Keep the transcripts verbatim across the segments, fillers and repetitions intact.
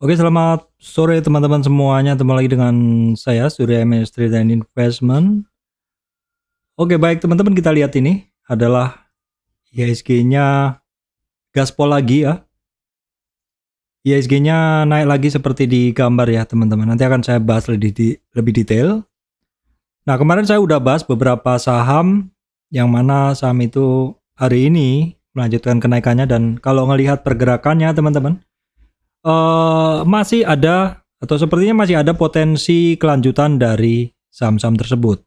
Oke, selamat sore teman-teman semuanya. Ketemu lagi dengan saya, Surya M S Trade and Investment. Oke, baik teman-teman, kita lihat ini adalah I H S G-nya gaspol lagi ya. I H S G-nya naik lagi seperti di gambar ya teman-teman. Nanti akan saya bahas lebih detail. Nah, kemarin saya udah bahas beberapa saham yang mana saham itu hari ini melanjutkan kenaikannya, dan kalau ngelihat pergerakannya teman-teman, Uh, masih ada atau sepertinya masih ada potensi kelanjutan dari saham-saham tersebut.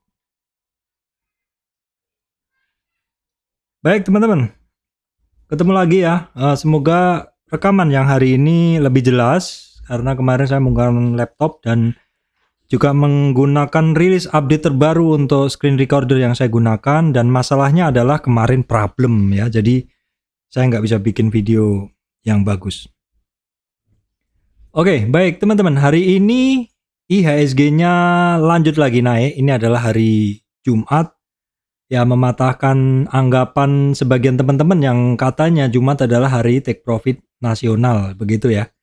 Baik teman-teman, ketemu lagi ya. Uh, semoga rekaman yang hari ini lebih jelas, karena kemarin saya menggunakan laptop dan juga menggunakan rilis update terbaru untuk screen recorder yang saya gunakan, dan masalahnya adalah kemarin problem ya, jadi saya nggak bisa bikin video yang bagus. Oke, okay, baik teman-teman, hari ini I H S G-nya lanjut lagi naik. Ini adalah hari Jumat, ya, mematahkan anggapan sebagian teman-teman yang katanya Jumat adalah hari take profit nasional, begitu ya.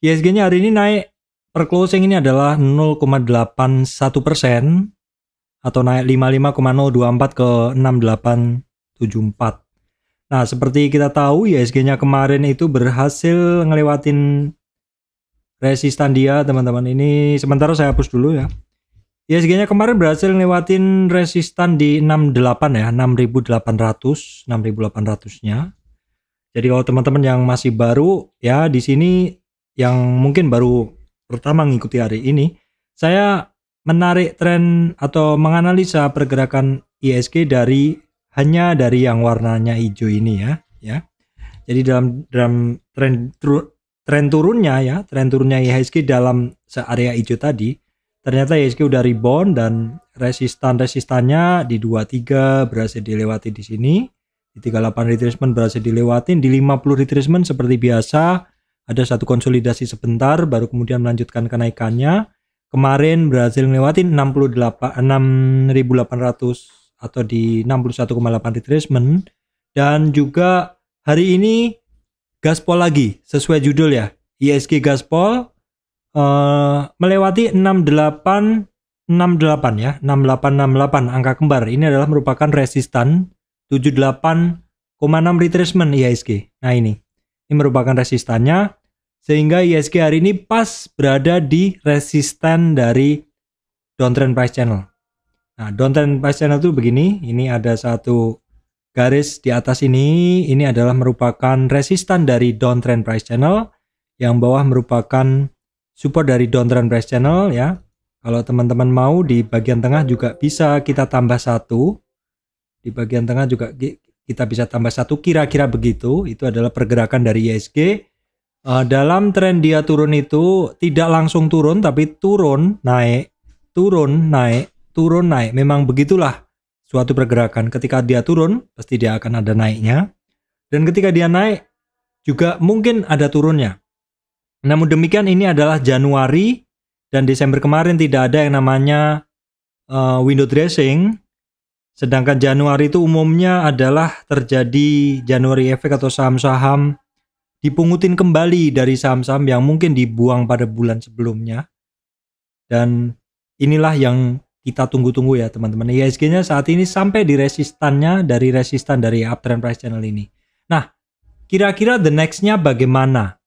I H S G-nya hari ini naik, per closing ini adalah nol koma delapan satu persen, atau naik lima puluh lima koma nol dua empat ke enam puluh delapan koma tujuh empat. Nah, seperti kita tahu, I H S G-nya kemarin itu berhasil ngelewatin resistan dia teman-teman. Ini sementara saya hapus dulu ya. I H S G-nya kemarin berhasil ngelewatin resistan di enam delapan ya, enam ribu delapan ratus, enam ribu delapan ratus-nya. Jadi kalau teman-teman yang masih baru ya di sini, yang mungkin baru pertama ngikuti hari ini, saya menarik tren atau menganalisa pergerakan I H S G dari hanya dari yang warnanya hijau ini ya, ya. Jadi dalam dalam tren Tren turunnya ya, tren turunnya I H S G dalam searea hijau tadi, ternyata I H S G udah rebound dan resistan-resistannya di dua puluh tiga berhasil dilewati di sini, di tiga puluh delapan retracement berhasil dilewatin, di lima puluh retracement seperti biasa, ada satu konsolidasi sebentar, baru kemudian melanjutkan kenaikannya. Kemarin berhasil ngelewatin enam puluh delapan ribu delapan ratus atau di enam puluh satu koma delapan retracement, dan juga hari ini gaspol lagi, sesuai judul ya, I H S G gaspol uh, melewati enam delapan enam delapan ya, enam delapan enam delapan angka kembar. Ini adalah merupakan resistan tujuh puluh delapan koma enam retracement I H S G. Nah ini, ini merupakan resistannya, sehingga I H S G hari ini pas berada di resisten dari downtrend price channel. Nah, downtrend price channel itu begini, ini ada satu garis di atas ini, ini adalah merupakan resistan dari downtrend price channel, yang bawah merupakan support dari downtrend price channel ya. Kalau teman-teman mau di bagian tengah juga bisa kita tambah satu, di bagian tengah juga kita bisa tambah satu, kira-kira begitu. Itu adalah pergerakan dari I H S G. Uh, dalam tren dia turun itu tidak langsung turun, tapi turun naik, turun naik, turun naik. Memang begitulah suatu pergerakan, ketika dia turun pasti dia akan ada naiknya, dan ketika dia naik juga mungkin ada turunnya. Namun demikian, ini adalah Januari dan Desember kemarin tidak ada yang namanya uh, window dressing, sedangkan Januari itu umumnya adalah terjadi Januari efek, atau saham-saham dipungutin kembali dari saham-saham yang mungkin dibuang pada bulan sebelumnya. Dan inilah yang kita tunggu-tunggu ya teman-teman. I H S G-nya saat ini sampai di resistannya, dari resistan dari uptrend price channel ini. Nah, kira-kira the next-nya bagaimana?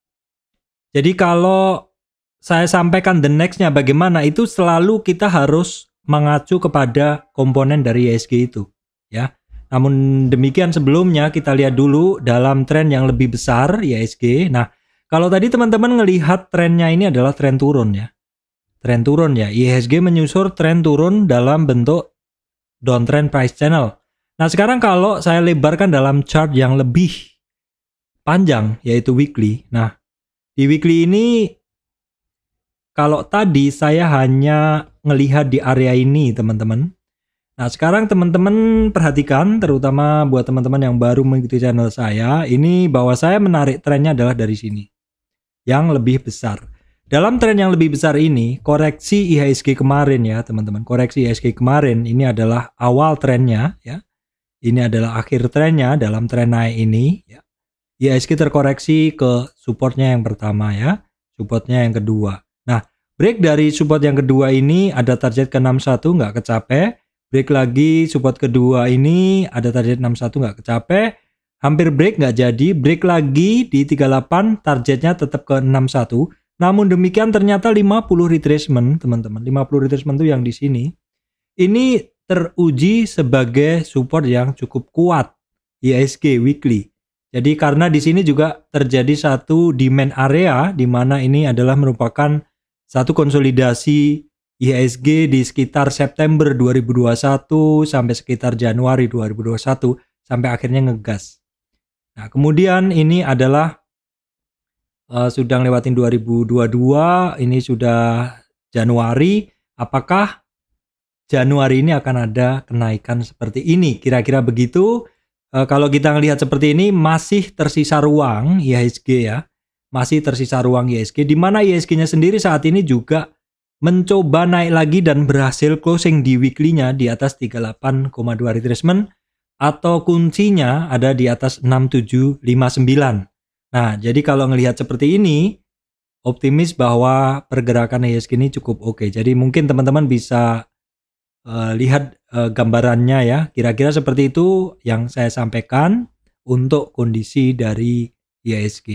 Jadi kalau saya sampaikan the next-nya bagaimana, itu selalu kita harus mengacu kepada komponen dari I H S G itu ya. Namun demikian, sebelumnya kita lihat dulu dalam tren yang lebih besar I H S G. Nah, kalau tadi teman-teman ngelihat trennya ini adalah tren turun ya. Tren turun ya, I H S G menyusur tren turun dalam bentuk downtrend price channel. Nah sekarang kalau saya lebarkan dalam chart yang lebih panjang, yaitu weekly. Nah di weekly ini, kalau tadi saya hanya melihat di area ini teman-teman. Nah sekarang teman-teman perhatikan, terutama buat teman-teman yang baru mengikuti channel saya, ini bahwa saya menarik trennya adalah dari sini, yang lebih besar. Dalam tren yang lebih besar ini, koreksi I H S G kemarin ya teman-teman, koreksi I H S G kemarin ini adalah awal trennya ya, ini adalah akhir trennya dalam tren naik ini ya. I H S G terkoreksi ke supportnya yang pertama ya, supportnya yang kedua. Nah, break dari support yang kedua ini ada target ke enam puluh satu nggak kecapai. Break lagi support kedua ini ada target enam puluh satu nggak kecapai. Hampir break nggak jadi, break lagi di tiga puluh delapan targetnya tetap ke enam puluh satu. Namun demikian ternyata lima puluh retracement, teman-teman. lima puluh retracement itu yang di sini. Ini teruji sebagai support yang cukup kuat I H S G weekly. Jadi karena di sini juga terjadi satu demand area di mana ini adalah merupakan satu konsolidasi I H S G di sekitar September dua ribu dua puluh satu sampai sekitar Januari dua ribu dua puluh satu sampai akhirnya ngegas. Nah, kemudian ini adalah uh, sudah ngelewatin dua ribu dua puluh dua, ini sudah Januari. Apakah Januari ini akan ada kenaikan seperti ini? Kira-kira begitu. Uh, kalau kita ngelihat seperti ini, masih tersisa ruang I H S G ya. Masih tersisa ruang I H S G, di mana I H S G-nya sendiri saat ini juga mencoba naik lagi dan berhasil closing di weekly-nya di atas tiga puluh delapan koma dua retracement. Atau kuncinya ada di atas enam tujuh lima sembilan. Nah, jadi kalau ngelihat seperti ini, optimis bahwa pergerakan I H S G ini cukup oke. Jadi mungkin teman-teman bisa uh, lihat uh, gambarannya ya. Kira-kira seperti itu yang saya sampaikan untuk kondisi dari I H S G.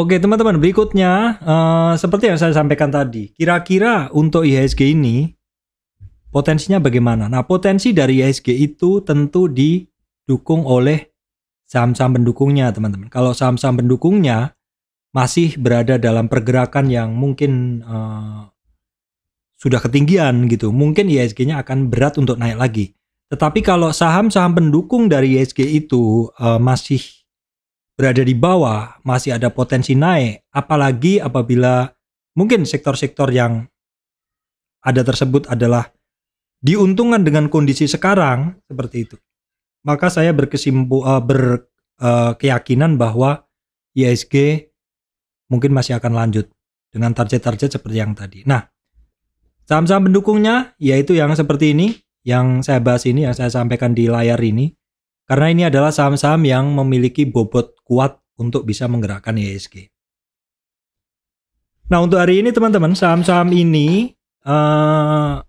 Oke teman-teman, berikutnya uh, seperti yang saya sampaikan tadi. Kira-kira untuk I H S G ini, potensinya bagaimana? Nah, potensi dari I H S G itu tentu didukung oleh saham-saham pendukungnya, teman-teman. Kalau saham-saham pendukungnya masih berada dalam pergerakan yang mungkin uh, sudah ketinggian gitu, mungkin I H S G-nya akan berat untuk naik lagi. Tetapi kalau saham-saham pendukung dari I H S G itu uh, masih berada di bawah, masih ada potensi naik, apalagi apabila mungkin sektor-sektor yang ada tersebut adalah diuntungkan dengan kondisi sekarang seperti itu, maka saya berkesimpu, uh, berkeyakinan uh, bahwa I H S G mungkin masih akan lanjut dengan target-target seperti yang tadi. Nah, saham-saham pendukungnya yaitu yang seperti ini, yang saya bahas ini, yang saya sampaikan di layar ini, karena ini adalah saham-saham yang memiliki bobot kuat untuk bisa menggerakkan I H S G. Nah, untuk hari ini teman-teman, saham-saham ini uh,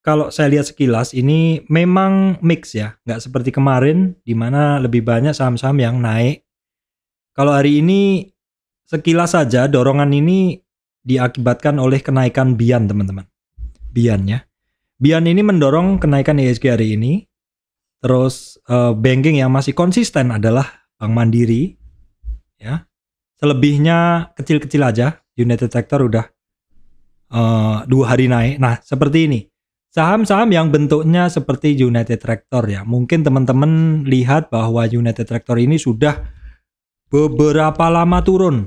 kalau saya lihat sekilas ini memang mix ya, nggak seperti kemarin di mana lebih banyak saham-saham yang naik. Kalau hari ini sekilas saja dorongan ini diakibatkan oleh kenaikan Bian teman-teman. Bian ya. Bian ini mendorong kenaikan I H S G hari ini. Terus uh, banking yang masih konsisten adalah Bank Mandiri ya. Selebihnya kecil-kecil aja. United Tractors udah uh, dua hari naik. Nah, seperti ini. Saham-saham yang bentuknya seperti United Tractors ya. Mungkin teman-teman lihat bahwa United Tractors ini sudah beberapa lama turun.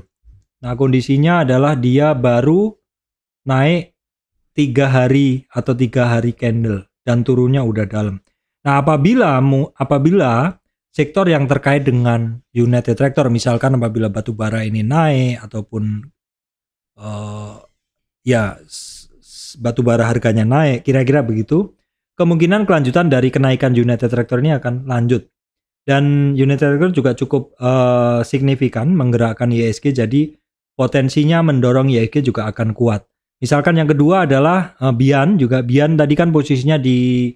Nah, kondisinya adalah dia baru naik tiga hari atau tiga hari candle dan turunnya udah dalam. Nah, apabila apabila sektor yang terkait dengan United Tractors, misalkan apabila batu bara ini naik ataupun uh, ya batu bara harganya naik, kira-kira begitu, kemungkinan kelanjutan dari kenaikan United Tractors ini akan lanjut. Dan United Tractors juga cukup uh, signifikan menggerakkan I H S G, jadi potensinya mendorong I H S G juga akan kuat. Misalkan yang kedua adalah uh, Bian juga. Bian tadi kan posisinya di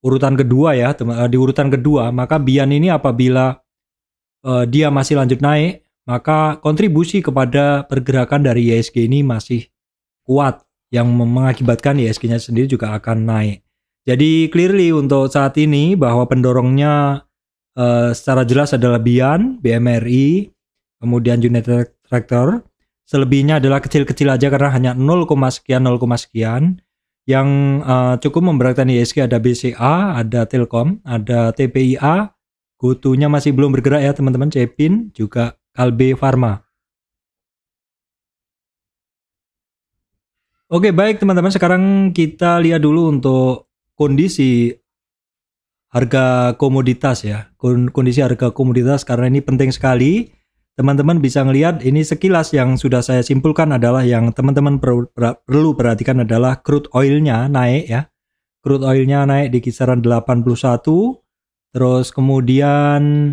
urutan kedua ya, teman, uh, di urutan kedua, maka Bian ini apabila uh, dia masih lanjut naik, maka kontribusi kepada pergerakan dari I H S G ini masih kuat, yang mengakibatkan I H S G-nya sendiri juga akan naik. Jadi clearly untuk saat ini bahwa pendorongnya uh, secara jelas adalah Bian, B M R I, kemudian United Tractors. Selebihnya adalah kecil-kecil aja karena hanya nol, sekian, nol, sekian. Yang uh, cukup memberatkan I H S G ada B C A, ada Telkom, ada T P I A. GoTo-nya masih belum bergerak ya teman-teman, Cepin, juga A L B Pharma. Oke baik teman-teman, sekarang kita lihat dulu untuk kondisi harga komoditas ya. Kondisi harga komoditas karena ini penting sekali. Teman-teman bisa ngelihat ini sekilas yang sudah saya simpulkan adalah yang teman-teman perlu perhatikan adalah crude oil-nya naik ya. Crude oil-nya naik di kisaran delapan puluh satu. Terus kemudian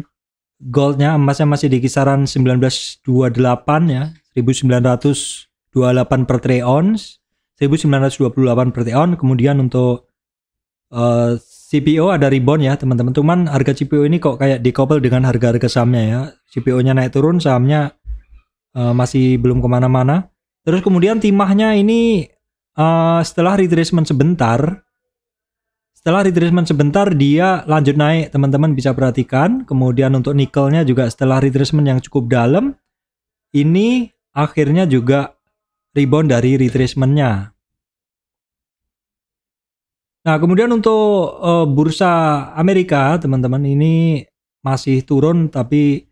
Goldnya, emasnya masih di kisaran seribu sembilan ratus dua puluh delapan ya, seribu sembilan ratus dua puluh delapan per troy ounce, seribu sembilan ratus dua puluh delapan per troy ounce. Kemudian untuk uh, C P O ada rebound ya teman-teman, cuman harga C P O ini kok kayak dikopel dengan harga-harga sahamnya ya. C P O-nya naik turun, sahamnya uh, masih belum kemana-mana. Terus kemudian timahnya ini uh, setelah retracement sebentar, setelah retracement sebentar dia lanjut naik teman-teman, bisa perhatikan. Kemudian untuk nikelnya juga setelah retracement yang cukup dalam, ini akhirnya juga rebound dari retracementnya. Nah, kemudian untuk uh, bursa Amerika, teman-teman, ini masih turun, tapi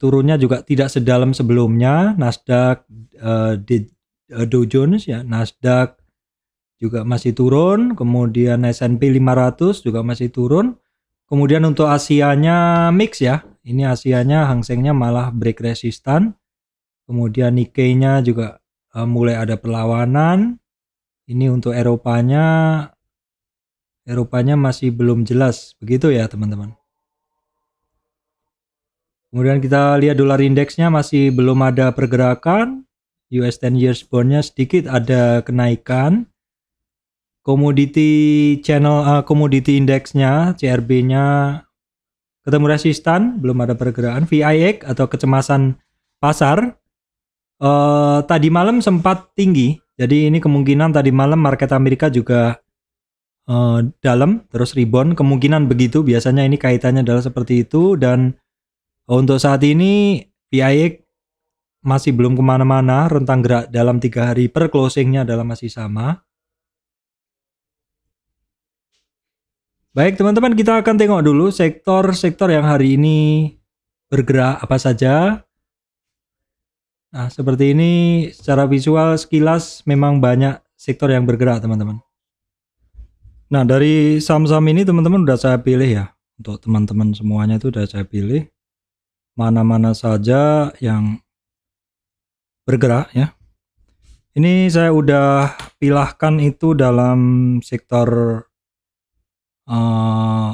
turunnya juga tidak sedalam sebelumnya. Nasdaq, uh, di, uh, Dow Jones, ya, Nasdaq juga masih turun. Kemudian S and P lima ratus juga masih turun. Kemudian untuk Asianya mix ya. Ini Asianya Hang Sengnya malah break resistan. Kemudian Nikkei-nya juga uh, mulai ada perlawanan. Ini untuk Eropanya. Eropanya masih belum jelas, begitu ya teman-teman. Kemudian kita lihat dolar indeksnya masih belum ada pergerakan. U S ten years bondnya sedikit ada kenaikan. Komoditi channel, uh, komoditi indeksnya C R B-nya ketemu resistan, belum ada pergerakan. V I X atau kecemasan pasar uh, tadi malam sempat tinggi, jadi ini kemungkinan tadi malam market Amerika juga Uh, dalam terus rebound, kemungkinan begitu. Biasanya ini kaitannya adalah seperti itu. Dan untuk saat ini V I X masih belum kemana-mana, rentang gerak dalam tiga hari per closingnya adalah masih sama. Baik teman-teman, kita akan tengok dulu sektor-sektor yang hari ini bergerak apa saja. Nah seperti ini secara visual sekilas memang banyak sektor yang bergerak teman-teman. Nah dari saham-saham ini teman-teman udah saya pilih ya, untuk teman-teman semuanya itu udah saya pilih mana-mana saja yang bergerak ya. Ini saya udah pilahkan itu dalam sektor uh,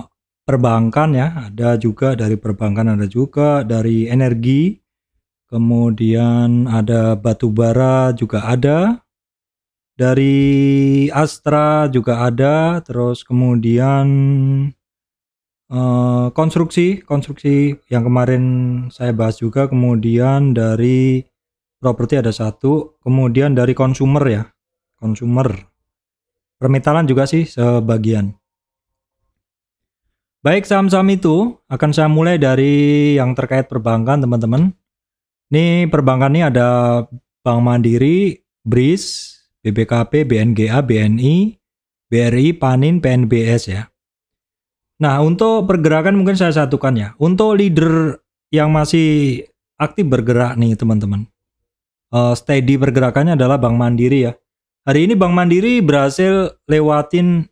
perbankan ya, ada juga dari perbankan, ada juga dari energi, kemudian ada batubara juga ada. Dari Astra juga ada, terus kemudian eh, konstruksi, konstruksi yang kemarin saya bahas juga, kemudian dari properti ada satu, kemudian dari consumer ya, consumer, permetalan juga sih sebagian. Baik saham-saham itu akan saya mulai dari yang terkait perbankan teman-teman. Ini perbankan ini ada Bank Mandiri, B R I S, B B K P, B N G A, B N I, B R I, Panin, P N B S ya. Nah untuk pergerakan mungkin saya satukan ya. Untuk leader yang masih aktif bergerak nih teman-teman, uh, steady pergerakannya adalah Bank Mandiri ya. Hari ini Bank Mandiri berhasil lewatin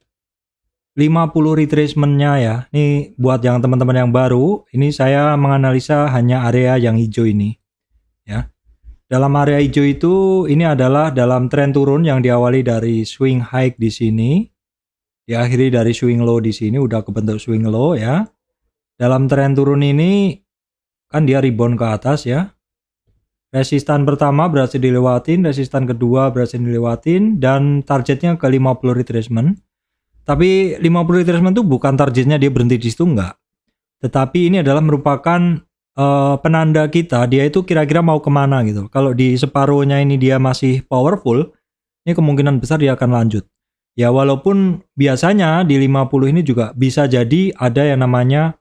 lima puluh retracementnya ya. Ini buat yang teman-teman yang baru, ini saya menganalisa hanya area yang hijau ini ya. Dalam area hijau itu, ini adalah dalam tren turun yang diawali dari swing high di sini, diakhiri dari swing low di sini, udah kebentuk swing low ya. Dalam tren turun ini, kan dia rebound ke atas ya. Resistan pertama berhasil dilewatin, resistan kedua berhasil dilewatin, dan targetnya ke lima puluh retracement. Tapi lima puluh retracement itu bukan targetnya dia berhenti di situ, enggak. Tetapi ini adalah merupakan Uh, penanda kita dia itu kira-kira mau kemana gitu. Kalau di separuhnya ini dia masih powerful, ini kemungkinan besar dia akan lanjut ya, walaupun biasanya di lima puluh ini juga bisa jadi ada yang namanya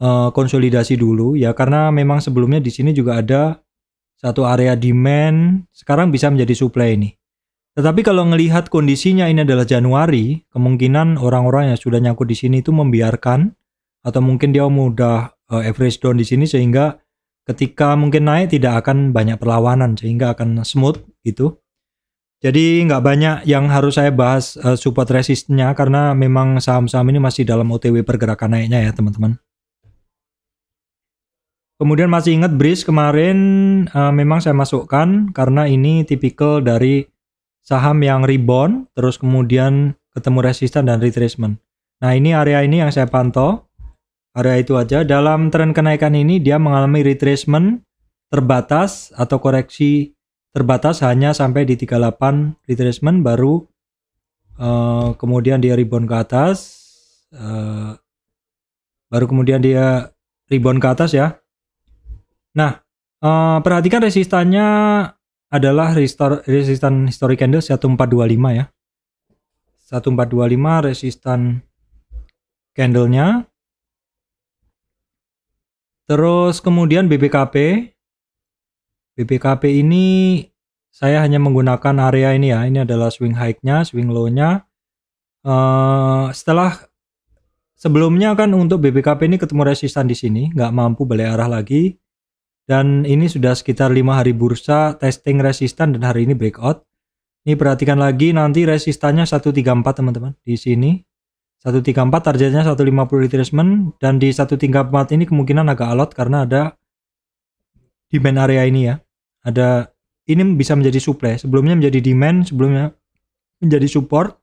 uh, konsolidasi dulu ya, karena memang sebelumnya di sini juga ada satu area demand, sekarang bisa menjadi supply ini. Tetapi kalau ngelihat kondisinya ini adalah Januari, kemungkinan orang-orang yang sudah nyangkut di sini itu membiarkan, atau mungkin dia mudah average down di sini, sehingga ketika mungkin naik tidak akan banyak perlawanan, sehingga akan smooth gitu. Jadi nggak banyak yang harus saya bahas uh, support resistnya, karena memang saham-saham ini masih dalam O T W pergerakan naiknya ya teman-teman. Kemudian masih ingat B R I S kemarin uh, memang saya masukkan karena ini tipikal dari saham yang rebound terus kemudian ketemu resistan dan retracement. Nah ini area ini yang saya pantau. Area itu aja. Dalam tren kenaikan ini dia mengalami retracement terbatas atau koreksi terbatas hanya sampai di tiga puluh delapan retracement, baru uh, kemudian dia rebound ke atas, uh, baru kemudian dia rebound ke atas ya. Nah, uh, perhatikan resistannya adalah resistan historic candle seribu empat ratus dua puluh lima ya. seribu empat ratus dua puluh lima resistan candlenya. Terus kemudian B B K P. B B K P ini saya hanya menggunakan area ini ya. Ini adalah swing high-nya, swing low-nya. Uh, setelah sebelumnya kan untuk B B K P ini ketemu resistan di sini, nggak mampu balik arah lagi. Dan ini sudah sekitar lima hari bursa testing resistan dan hari ini breakout. Ini perhatikan lagi nanti resistannya seratus tiga puluh empat teman-teman di sini. seratus tiga puluh empat targetnya seratus lima puluh retracement, dan di seratus tiga puluh empat ini kemungkinan agak alot karena ada demand area ini ya. Ada ini bisa menjadi supply, sebelumnya menjadi demand, sebelumnya menjadi support.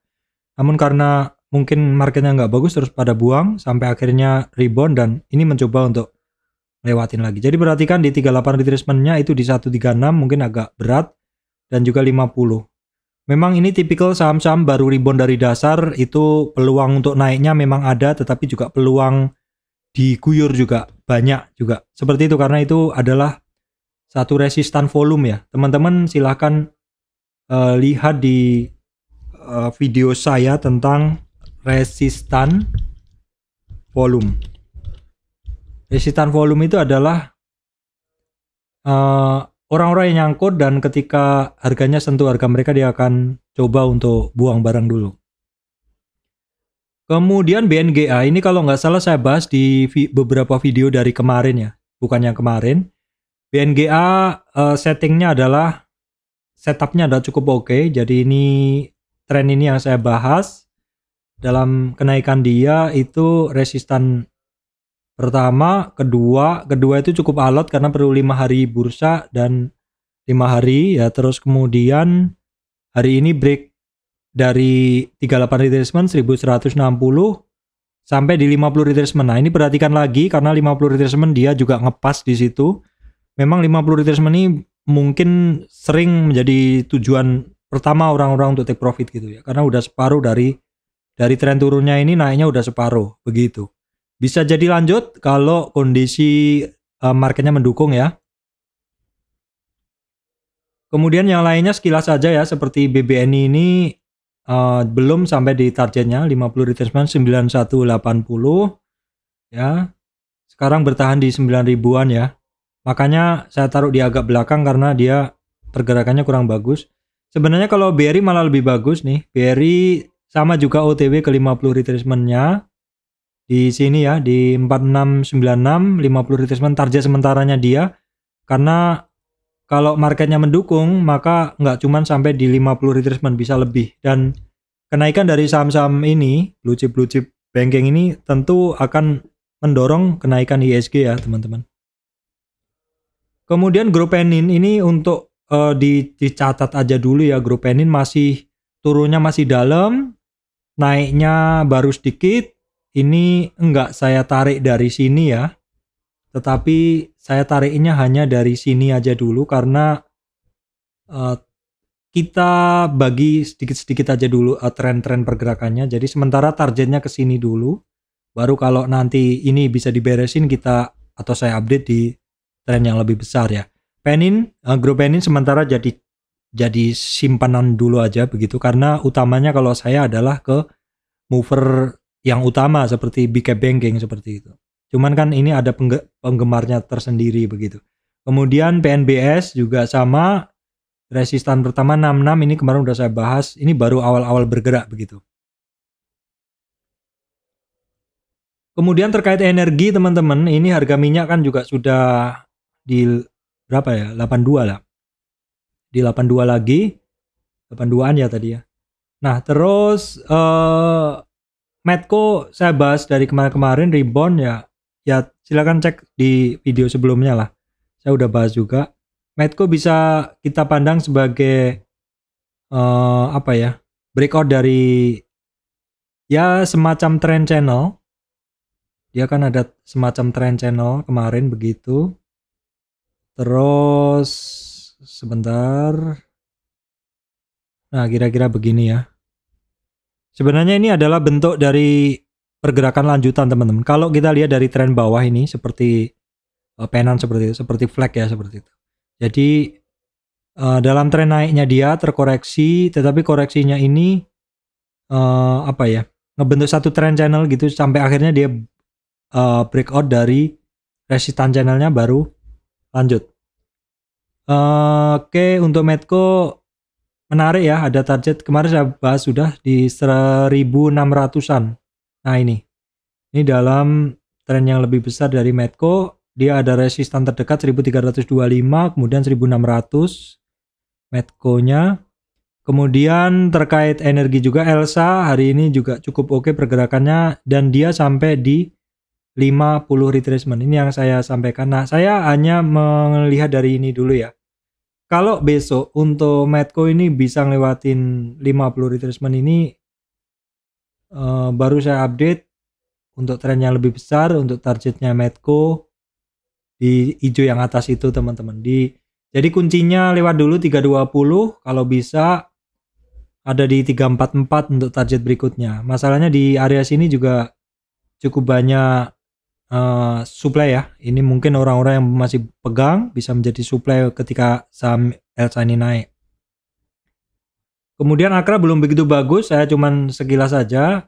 Namun karena mungkin marketnya nggak bagus terus pada buang sampai akhirnya rebound dan ini mencoba untuk lewatin lagi. Jadi perhatikan di tiga puluh delapan retracementnya itu di seratus tiga puluh enam mungkin agak berat dan juga lima puluh. Memang ini tipikal saham-saham baru rebound dari dasar, itu peluang untuk naiknya memang ada, tetapi juga peluang diguyur juga banyak juga. Seperti itu karena itu adalah satu resistan volume ya. Teman-teman silahkan uh, lihat di uh, video saya tentang resistan volume. Resistan volume itu adalah uh, orang-orang yang nyangkut dan ketika harganya sentuh harga mereka dia akan coba untuk buang barang dulu. Kemudian B N G A ini kalau nggak salah saya bahas di vi- beberapa video dari kemarin ya, bukan yang kemarin. B N G A uh, settingnya adalah setupnya udah cukup oke. Okay. Jadi ini tren ini yang saya bahas dalam kenaikan dia itu resistan pertama, kedua, kedua itu cukup alot karena perlu lima hari bursa dan lima hari ya. Terus kemudian hari ini break dari tiga puluh delapan retracement seribu seratus enam puluh sampai di lima puluh retracement. Nah, ini perhatikan lagi karena lima puluh retracement dia juga ngepas di situ. Memang lima puluh retracement ini mungkin sering menjadi tujuan pertama orang-orang untuk take profit gitu ya. Karena udah separuh dari dari tren turunnya ini, naiknya udah separuh begitu. Bisa jadi lanjut kalau kondisi uh, marketnya mendukung ya. Kemudian yang lainnya sekilas saja ya, seperti B B N I ini uh, belum sampai di targetnya lima puluh retracement sembilan ribu seratus delapan puluh ya. Sekarang bertahan di sembilan ribuan ya. Makanya saya taruh di agak belakang karena dia pergerakannya kurang bagus. Sebenarnya kalau B R I malah lebih bagus nih. B R I sama juga O T W ke lima puluh retracement-nya. Di sini ya, di empat enam sembilan enam, lima puluh retracement target sementaranya dia. Karena kalau marketnya mendukung, maka nggak cuman sampai di lima puluh retracement, bisa lebih. Dan kenaikan dari saham-saham ini, blue chip blue chip banking ini tentu akan mendorong kenaikan I H S G ya, teman-teman. Kemudian grup Penin ini untuk uh, dicatat aja dulu ya, grup Penin masih turunnya masih dalam, naiknya baru sedikit. Ini enggak saya tarik dari sini ya, tetapi saya tariknya hanya dari sini aja dulu karena uh, kita bagi sedikit-sedikit aja dulu uh, tren-tren pergerakannya. Jadi sementara targetnya ke sini dulu, baru kalau nanti ini bisa diberesin kita atau saya update di tren yang lebih besar ya. Penin, uh, grup Penin sementara jadi jadi simpanan dulu aja begitu karena utamanya kalau saya adalah ke mover yang utama seperti big cap banking seperti itu. Cuman kan ini ada penggemarnya tersendiri begitu. Kemudian P N B S juga sama, resistan pertama enam puluh enam ini kemarin udah saya bahas, ini baru awal-awal bergerak begitu. Kemudian terkait energi teman-teman, ini harga minyak kan juga sudah di berapa ya? delapan puluh dua lah. Di delapan puluh dua lagi. delapan puluh duaan ya tadi ya. Nah, terus eh Medco saya bahas dari kemarin-kemarin rebound ya, ya silakan cek di video sebelumnya lah. Saya udah bahas juga. Medco bisa kita pandang sebagai uh, apa ya, breakout dari ya semacam trend channel. dia kan ada semacam trend channel kemarin begitu. Terus sebentar. Nah, kira-kira begini ya. Sebenarnya ini adalah bentuk dari pergerakan lanjutan teman-teman. Kalau kita lihat dari tren bawah ini seperti uh, pennant seperti itu, seperti flag ya seperti itu. Jadi uh, dalam tren naiknya dia terkoreksi, tetapi koreksinya ini uh, apa ya? Ngebentuk satu trend channel gitu sampai akhirnya dia uh, breakout dari resistance channelnya baru lanjut. Uh, Oke okay, untuk Medco menarik ya, ada target kemarin saya bahas sudah di seribu enam ratusan. Nah ini, ini dalam tren yang lebih besar dari Medco, dia ada resistan terdekat seribu tiga ratus dua puluh lima, kemudian seribu enam ratus Medco-nya. Kemudian terkait energi juga ELSA hari ini juga cukup oke pergerakannya dan dia sampai di lima puluh retracement. Ini yang saya sampaikan. Nah, saya hanya melihat dari ini dulu ya. Kalau besok untuk Medco ini bisa ngelewatin lima puluh retracement ini uh, baru saya update untuk tren yang lebih besar untuk targetnya Medco di hijau yang atas itu teman-teman. Di jadi kuncinya lewat dulu tiga dua nol kalau bisa. Ada di tiga empat empat untuk target berikutnya. Masalahnya di area sini juga cukup banyak uh, supply ya. Ini mungkin orang-orang yang masih pegang bisa menjadi supply ketika saham ELSA ini naik. Kemudian AKRA belum begitu bagus, saya cuman sekilas saja.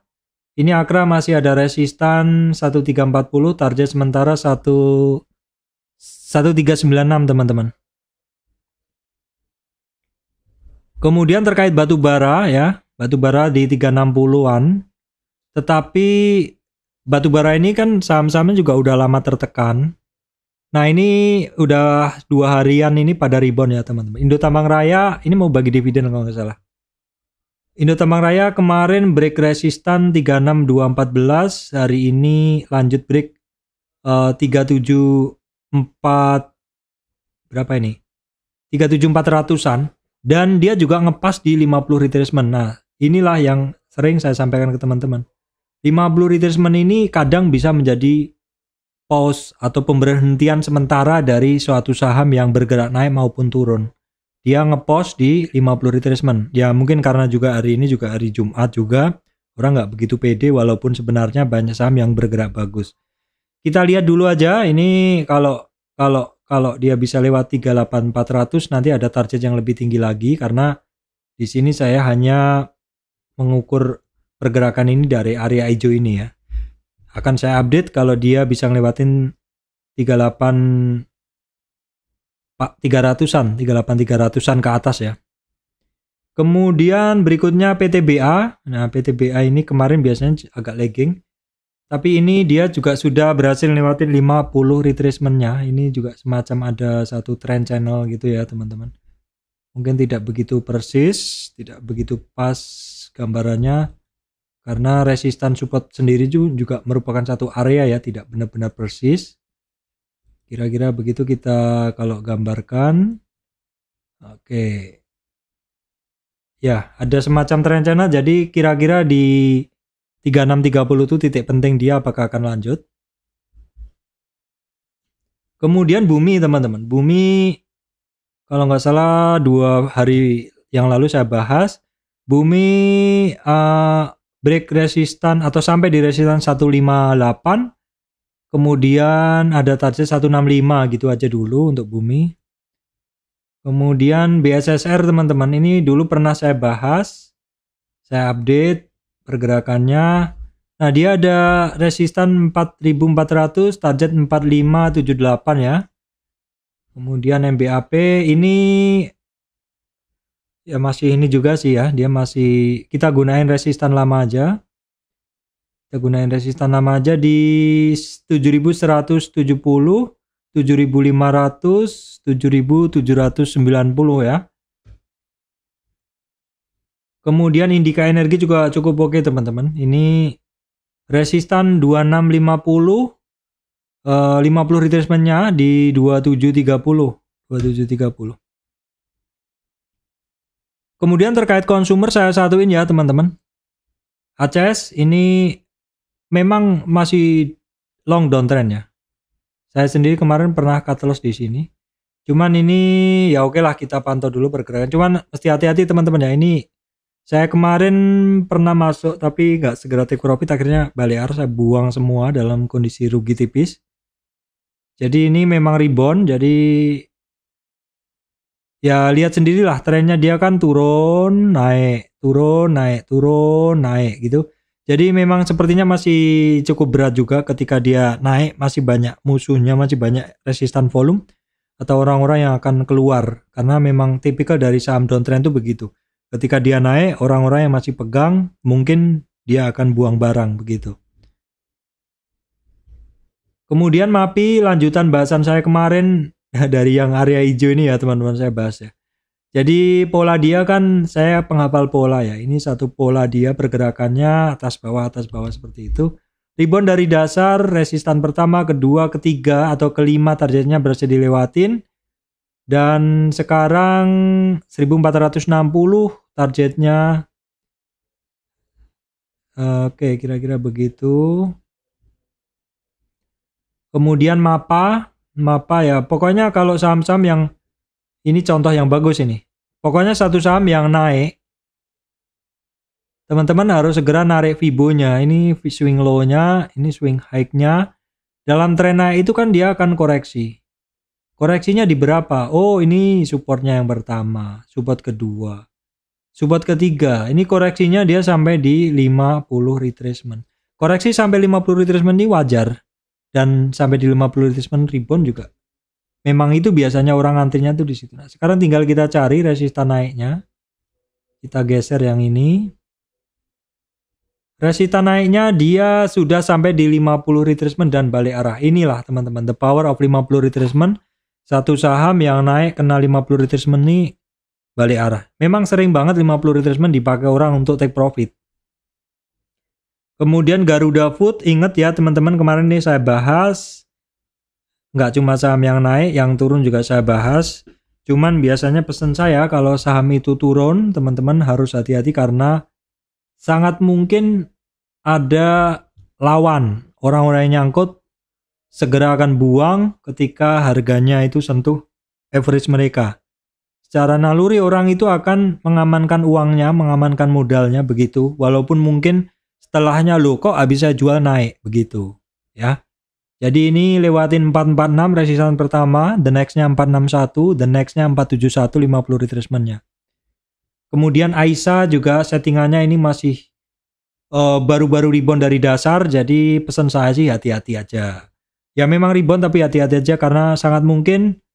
Ini AKRA masih ada resistan seribu tiga ratus empat puluh, target sementara seribu tiga ratus sembilan puluh enam teman-teman. Kemudian terkait batu bara ya, batu bara di tiga enam puluhan. Tetapi batu bara ini kan saham-sahamnya juga udah lama tertekan. Nah ini udah dua harian ini pada rebound ya teman-teman. Indo Tambangraya ini mau bagi dividen kalau nggak salah. Indo Tambangraya kemarin break resistan tiga enam dua satu empat, hari ini lanjut break uh, tiga tujuh empat berapa ini? tiga tujuh empat ratusan. Dan dia juga ngepas di lima puluh retracement. Nah, inilah yang sering saya sampaikan ke teman-teman. lima puluh retracement ini kadang bisa menjadi pause atau pemberhentian sementara dari suatu saham yang bergerak naik maupun turun. Dia ngepost di lima puluh retracement. Ya, mungkin karena juga hari ini juga hari Jumat juga orang nggak begitu pede walaupun sebenarnya banyak saham yang bergerak bagus. Kita lihat dulu aja ini kalau kalau Kalau dia bisa lewat tiga delapan empat ratus nanti ada target yang lebih tinggi lagi karena di sini saya hanya mengukur pergerakan ini dari area hijau ini ya. Akan saya update kalau dia bisa ngelewatin tiga delapan tiga ratusan, tiga delapan tiga ratusan ke atas ya. Kemudian berikutnya P T B A. Nah, P T B A ini kemarin biasanya agak lagging. Tapi ini dia juga sudah berhasil lewatin lima puluh retracement-nya. Ini juga semacam ada satu trend channel gitu ya teman-teman. Mungkin tidak begitu persis, tidak begitu pas gambarannya. Karena resistan support sendiri juga merupakan satu area ya, tidak benar-benar persis. Kira-kira begitu kita kalau gambarkan. Oke. Ya, ada semacam trend channel, jadi kira-kira di tiga enam tiga nol itu titik penting dia apakah akan lanjut. Kemudian Bumi teman-teman. Bumi kalau nggak salah dua hari yang lalu saya bahas. Bumi uh, break resistan atau sampai di resistan seratus lima puluh delapan. Kemudian ada target seratus enam puluh lima gitu aja dulu untuk Bumi. Kemudian B S S R teman-teman. Ini dulu pernah saya bahas. Saya update pergerakannya. Nah, dia ada resistan empat ribu empat ratus, target empat lima tujuh delapan ya. Kemudian M B A P ini ya masih ini juga sih ya, dia masih kita gunain resistan lama aja. Kita gunain resistan lama aja di tujuh ribu seratus tujuh puluh, tujuh ribu lima ratus, tujuh ribu tujuh ratus sembilan puluh ya. Kemudian indika energi juga cukup oke teman-teman. Ini resistan dua enam lima nol, eh, lima puluh retracementnya di dua tujuh tiga nol. Kemudian terkait konsumer saya satuin ya teman-teman. A C S ini memang masih long downtrend ya. Saya sendiri kemarin pernah cut loss di sini. Cuman ini ya oke lah, kita pantau dulu pergerakan. Cuman mesti hati-hati teman-teman ya. Ini saya kemarin pernah masuk tapi nggak segera take profit, akhirnya balik arus, saya buang semua dalam kondisi rugi tipis. Jadi ini memang rebound, jadi ya lihat sendirilah trennya, dia kan turun, naik, turun, naik, turun, naik gitu. Jadi memang sepertinya masih cukup berat juga ketika dia naik, masih banyak musuhnya, masih banyak resistan volume atau orang-orang yang akan keluar, karena memang tipikal dari saham downtrend itu begitu. Ketika dia naik, orang-orang yang masih pegang mungkin dia akan buang barang begitu. Kemudian M A P I, lanjutan bahasan saya kemarin dari yang area hijau ini ya teman-teman, saya bahas ya. Jadi pola dia kan, saya penghafal pola ya, ini satu pola dia pergerakannya atas bawah, atas bawah seperti itu. Rebound dari dasar, resistan pertama, kedua, ketiga atau kelima targetnya berhasil dilewatin. Dan sekarang seribu empat ratus enam puluh targetnya, oke kira-kira begitu. Kemudian MAPA, MAPA ya pokoknya kalau saham-saham yang ini contoh yang bagus ini. Pokoknya satu saham yang naik, teman-teman harus segera narik F I B O-nya. Ini swing low-nya, ini swing high-nya. Dalam tren naik itu kan dia akan koreksi. Koreksinya di berapa? Oh, ini supportnya yang pertama, support kedua, support ketiga. Ini koreksinya dia sampai di lima puluh retracement. Koreksi sampai lima puluh retracement ini wajar. Dan sampai di lima puluh retracement rebound juga. Memang itu biasanya orang antrinya tuh di situ. Nah, sekarang tinggal kita cari resistan naiknya. Kita geser yang ini. Resistan naiknya dia sudah sampai di lima puluh retracement dan balik arah. Inilah teman-teman, the power of lima puluh retracement. Satu saham yang naik kena lima puluh retracement nih balik arah. Memang sering banget lima puluh retracement dipakai orang untuk take profit. Kemudian Garuda Food, ingat ya teman-teman, kemarin nih saya bahas. Nggak cuma saham yang naik, yang turun juga saya bahas. Cuman biasanya pesan saya kalau saham itu turun, teman-teman harus hati-hati karena sangat mungkin ada lawan. Orang-orang yang nyangkut segera akan buang ketika harganya itu sentuh average mereka. Secara naluri orang itu akan mengamankan uangnya, mengamankan modalnya begitu. Walaupun mungkin setelahnya loh kok habis saya jual naik begitu ya. Jadi ini lewatin empat empat enam resistan pertama, the next-nya empat enam satu, the next-nya empat tujuh satu, lima puluh retracement-nya. Kemudian A I S A juga settingannya ini masih baru-baru uh, rebound dari dasar, jadi pesan saya sih hati-hati aja. Ya memang rebound tapi hati-hati aja karena sangat mungkin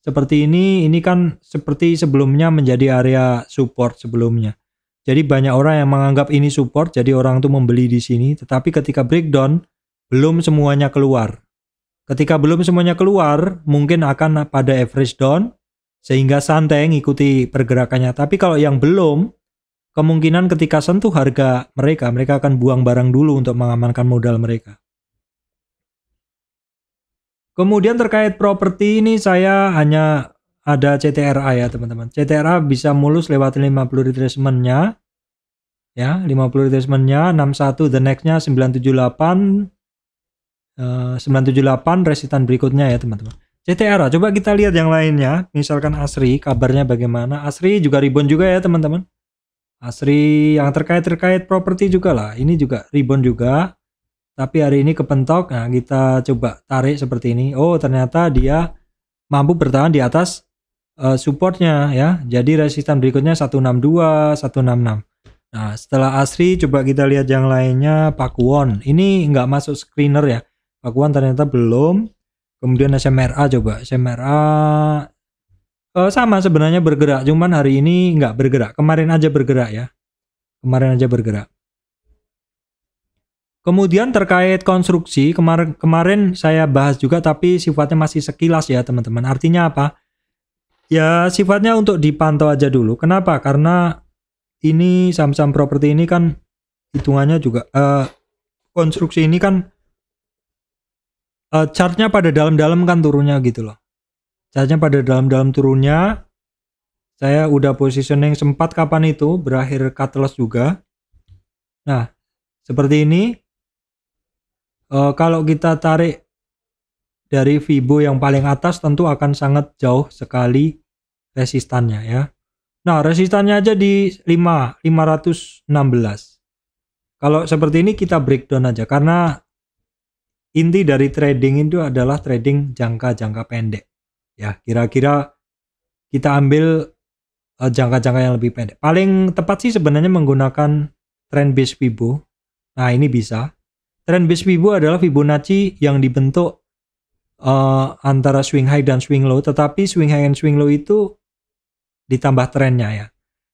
seperti ini, ini kan seperti sebelumnya menjadi area support sebelumnya. Jadi banyak orang yang menganggap ini support, jadi orang tuh membeli di sini, tetapi ketika breakdown, belum semuanya keluar. Ketika belum semuanya keluar, mungkin akan pada average down, sehingga santai ngikuti pergerakannya. Tapi kalau yang belum, kemungkinan ketika sentuh harga mereka, mereka akan buang barang dulu untuk mengamankan modal mereka. Kemudian terkait properti ini, saya hanya ada C T R A ya teman-teman. C T R A bisa mulus lewatin lima puluh retracement-nya. Ya, lima puluh retracement-nya, enam satu, the next-nya sembilan tujuh delapan. sembilan tujuh delapan resistan berikutnya ya teman-teman. C T R A, coba kita lihat yang lainnya. Misalkan Asri, kabarnya bagaimana? Asri juga rebound juga ya teman-teman. Asri yang terkait-terkait properti juga lah. Ini juga rebound juga. Tapi hari ini kepentok. Nah, kita coba tarik seperti ini. Oh, ternyata dia mampu bertahan di atas uh, supportnya ya. Jadi resistan berikutnya seratus enam puluh dua, seratus enam puluh enam. Nah, setelah Asri coba kita lihat yang lainnya. Pakwon. Ini nggak masuk screener ya. Pakwon ternyata belum. Kemudian S M R A coba. S M R A eh, sama sebenarnya bergerak. Cuman hari ini nggak bergerak. Kemarin aja bergerak ya. Kemarin aja bergerak. Kemudian terkait konstruksi. Kemar kemarin saya bahas juga tapi sifatnya masih sekilas ya teman-teman. Artinya apa? Ya sifatnya untuk dipantau aja dulu. Kenapa? Karena ini saham-saham properti ini kan hitungannya juga. Eh, konstruksi ini kan Uh, chartnya pada dalam-dalam kan turunnya gitu loh. Chartnya pada dalam-dalam turunnya. Saya udah positioning sempat kapan itu. Berakhir cut loss juga. Nah, seperti ini. Uh, kalau kita tarik dari F I B O yang paling atas tentu akan sangat jauh sekali resistannya ya. Nah, resistannya aja di lima ribu lima ratus enam belas. Kalau seperti ini kita breakdown aja karena inti dari trading itu adalah trading jangka-jangka pendek. Ya, kira-kira kita ambil jangka-jangka yang lebih pendek. Paling tepat sih sebenarnya menggunakan trend base F I B O. Nah, ini bisa. Trend base F I B O adalah Fibonacci yang dibentuk uh, antara swing high dan swing low, tetapi swing high dan swing low itu ditambah trennya ya.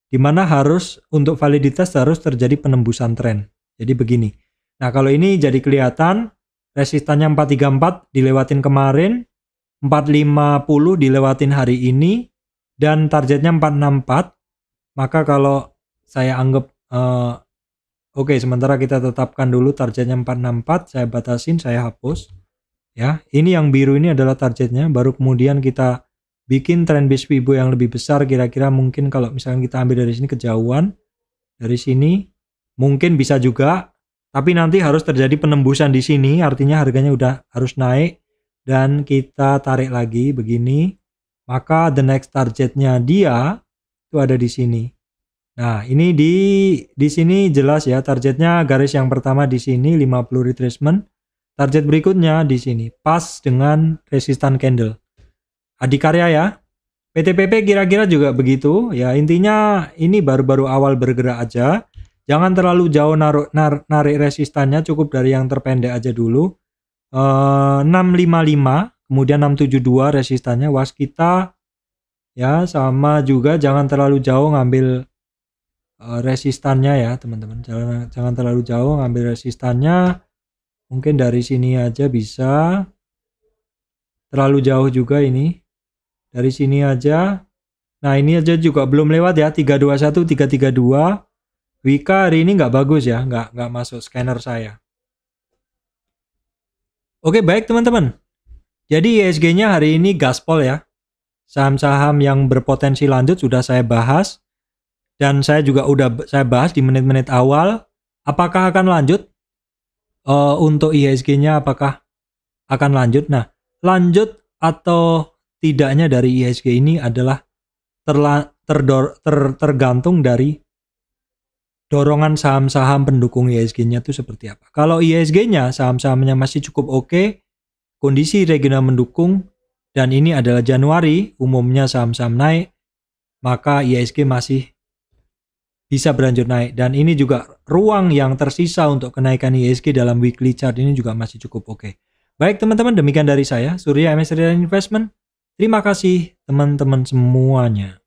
Dimana harus untuk validitas harus terjadi penembusan tren. Jadi begini. Nah, kalau ini jadi kelihatan resistannya empat tiga empat dilewatin kemarin, empat lima nol dilewatin hari ini, dan targetnya empat enam empat. Maka kalau saya anggap uh, oke, okay, sementara kita tetapkan dulu targetnya empat enam empat, saya batasin, saya hapus. Ya, ini yang biru ini adalah targetnya, baru kemudian kita bikin trend base F I B O yang lebih besar, kira-kira mungkin kalau misalkan kita ambil dari sini kejauhan, dari sini mungkin bisa juga, tapi nanti harus terjadi penembusan di sini, artinya harganya udah harus naik, dan kita tarik lagi begini, maka the next targetnya dia itu ada di sini. Nah, ini di di sini jelas ya, targetnya garis yang pertama di sini lima puluh retracement. Target berikutnya di sini pas dengan resistan candle. Adikarya ya. P T P P kira-kira juga begitu. Ya, intinya ini baru-baru awal bergerak aja. Jangan terlalu jauh naruh nar, narik resistannya, cukup dari yang terpendek aja dulu. E, enam lima lima, kemudian enam tujuh dua resistannya waskita. Ya, sama juga jangan terlalu jauh ngambil resistannya ya teman-teman, jangan, jangan terlalu jauh ngambil resistannya, mungkin dari sini aja bisa, terlalu jauh juga ini, dari sini aja. Nah, ini aja juga belum lewat ya, tiga dua satu, tiga tiga dua. Wika hari ini nggak bagus ya, nggak, nggak masuk scanner saya. Oke, baik teman-teman, jadi I H S G nya hari ini gaspol ya, saham-saham yang berpotensi lanjut sudah saya bahas. Dan saya juga udah saya bahas di menit-menit awal, apakah akan lanjut uh, untuk I H S G-nya, apakah akan lanjut. Nah, lanjut atau tidaknya dari I H S G ini adalah terla, terdor, ter, tergantung dari dorongan saham-saham pendukung I H S G-nya itu seperti apa. Kalau I H S G-nya, saham-sahamnya masih cukup oke, kondisi regional mendukung, dan ini adalah Januari, umumnya saham-saham naik, maka I H S G masih bisa berlanjut naik, dan ini juga ruang yang tersisa untuk kenaikan I H S G dalam weekly chart ini juga masih cukup oke. Baik teman-teman, demikian dari saya Surya M S Trade and Investment. Terima kasih teman-teman semuanya.